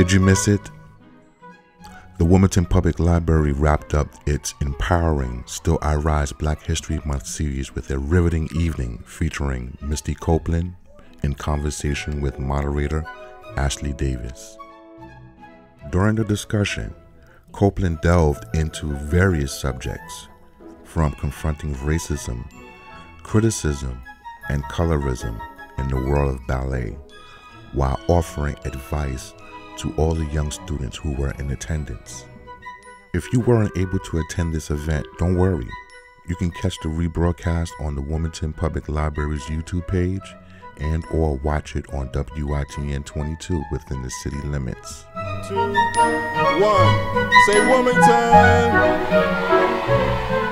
Did you miss it? The Wilmington Public Library wrapped up its empowering Still I Rise Black History Month series with a riveting evening featuring Misty Copeland in conversation with moderator Ashley Davis. During the discussion, Copeland delved into various subjects, from confronting racism, criticism, and colorism in the world of ballet, while offering advice to all the young students who were in attendance. If you weren't able to attend this event, don't worry. You can catch the rebroadcast on the Wilmington Public Library's YouTube page and or watch it on WITN22 within the city limits. 2, 1, say Wilmington!